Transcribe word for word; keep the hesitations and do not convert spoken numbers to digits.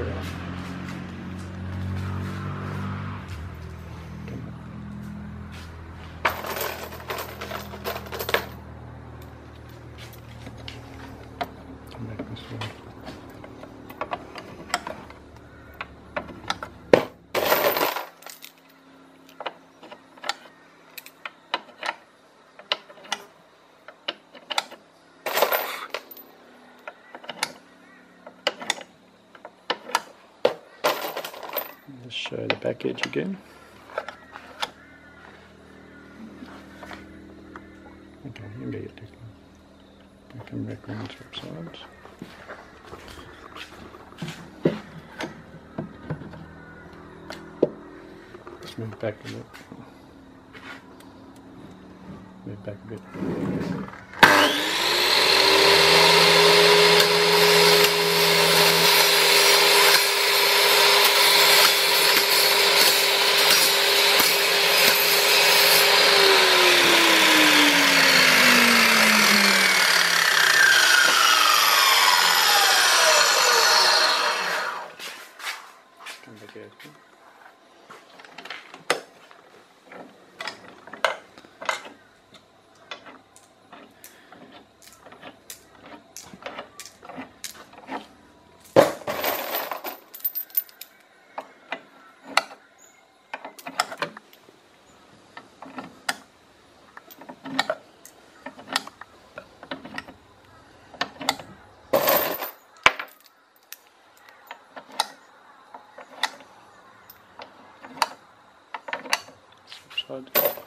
other one. Come back this way. Let's show the back edge again. Okay, you can get it. I come back around to the sides. Let's move back a bit. Move back a bit. Good.